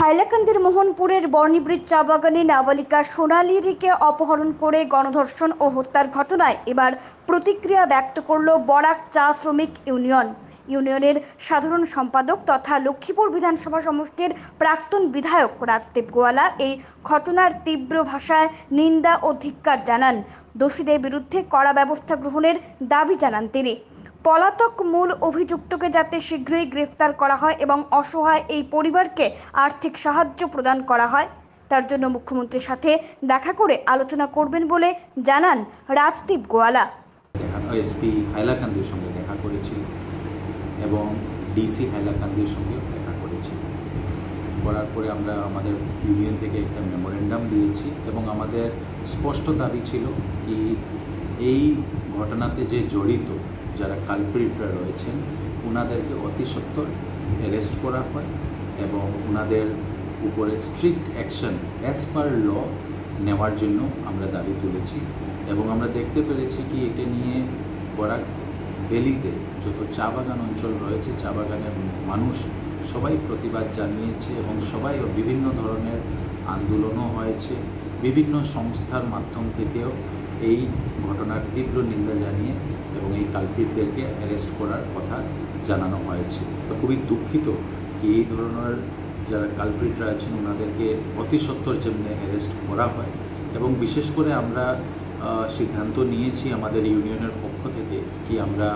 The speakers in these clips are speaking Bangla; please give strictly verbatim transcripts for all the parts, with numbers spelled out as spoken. हाइलाकान्दिर मोहनपुरेर बर्निब्रिज चा बागाने नाबालिका सोनालीरिके अपहरण करे गणधर्षण और हत्यार घटनाय एबार प्रतिक्रिया व्यक्त करलो बराक चा श्रमिक यूनियन यूनियनेर साधारण सम्पादक तथा लक्ष्मीपुर विधानसभा समष्टिर प्राक्तन विधायक राजदीप गोयला ए घटनार तीव्र भाषाय निंदा और धिक्कार जानान। दोषीदेर बिरुद्धे कड़ा व्यवस्था ग्रहणेर दाबी जानान तिनि। पलातक मूल अभियुक्तके जाते शीघ्र ही ग्रेफ्तार करा हय एवं असहाय एई परिवारके आर्थिक साहाय्य प्रदान करा हय। तार जन्य मुख्यमंत्रीर साथे देखा करे आलोचना करबेन बोले जानान राजदीप गोयला। एसपी हाइलाकान्दिर संगे देखा करेछि एवं डिसी हाइलाकान्दिर संगे देखा करेछि। করার পরে আমরা আমাদের ইউনিয়ন থেকে একটা মেমোরেন্ডাম দিয়েছি এবং আমাদের স্পষ্ট দাবি ছিল কি এই ঘটনাতে যে জড়িত যারা কালপ্রিটরা রয়েছেন ওনাদেরকে অতি সত্বর অ্যারেস্ট করা হয় এবং ওনাদের উপরে strict action as per law নেওয়ার জন্য আমরা দাবি তুলেছি। এবং আমরা দেখতে পেরেছি কি এটা নিয়ে বরাক ভ্যালিতে যত চা বাগান অঞ্চল রয়েছে চা বাগানের মানুষ সবাই প্রতিবাদ জানিয়েছে এবং সবাই বিভিন্ন ধরনের আন্দোলনও হয়েছে। বিভিন্ন সংস্থার মাধ্যম থেকেও এই ঘটনার তীব্র নিন্দা জানিয়ে এবং এই কালপ্রিটদেরকে অ্যারেস্ট করার কথা জানানো হয়েছে। খুবই দুঃখিত কি এই ধরনের যারা কালপ্রিটরা আছেন ওনাদেরকে অতি সত্বর যেমনি অ্যারেস্ট করা হয় এবং বিশেষ করে আমরা সিদ্ধান্ত নিয়েছি আমাদের ইউনিয়নের পক্ষ থেকে কি আমরা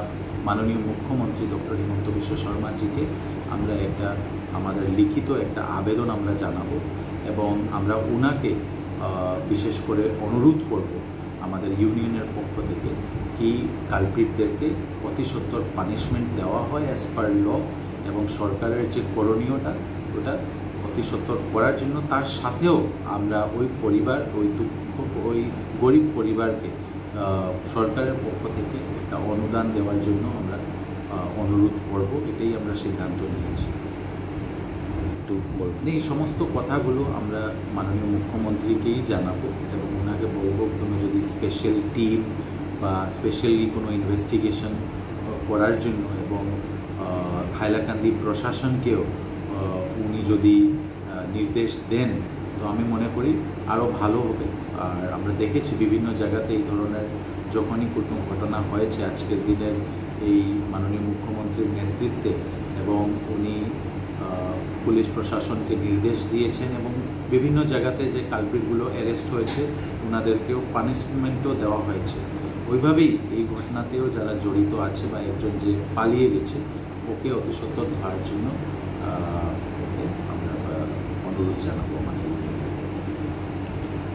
মাননীয় মুখ্যমন্ত্রী ডক্টর হেমন্ত বিশ্ব শর্মাজিকে আমরা একটা আমাদের লিখিত একটা আবেদন আমরা জানাবো এবং আমরা ওনাকে বিশেষ করে অনুরোধ করব আমাদের ইউনিয়নের পক্ষ থেকে কি কালপ্রিটদেরকে অতি সত্বর পানিশমেন্ট দেওয়া হয় অ্যাজ পার ল এবং সরকারের যে করণীয়টা ওটা অতি সত্বর করার জন্য। তার সাথেও আমরা ওই পরিবার ওই দুঃখ ওই গরিব পরিবারকে সরকারের পক্ষ থেকে একটা অনুদান দেওয়ার জন্য আমরা অনুরোধ করব, এটাই আমরা সিদ্ধান্ত নিয়েছি। একটু বলব এই সমস্ত কথাগুলো আমরা মাননীয় মুখ্যমন্ত্রীকেই জানাবো এবং ওনাকে বলব কোনো যদি স্পেশাল টিম বা স্পেশালি কোনো ইনভেস্টিগেশন করার জন্য এবং হাইলাকান্দি প্রশাসনকেও উনি যদি নির্দেশ দেন তো আমি মনে করি আরও ভালো হবে। আর আমরা দেখেছি বিভিন্ন জায়গাতে এই ধরনের যখনই কোনো ঘটনা হয়েছে আজকের দিনের এই মাননীয় মুখ্যমন্ত্রীর নেতৃত্বে এবং উনি পুলিশ প্রশাসনকে নির্দেশ দিয়েছেন এবং বিভিন্ন জায়গাতে যে কালপ্রিটগুলো অ্যারেস্ট হয়েছে ওনাদেরকেও পানিশমেন্টও দেওয়া হয়েছে। ওইভাবেই এই ঘটনাতেও যারা জড়িত আছে বা একজন যে পালিয়ে গেছে ওকে অতি সত্বর ধরার জন্য আমরা অনুরোধ জানাবো। মানে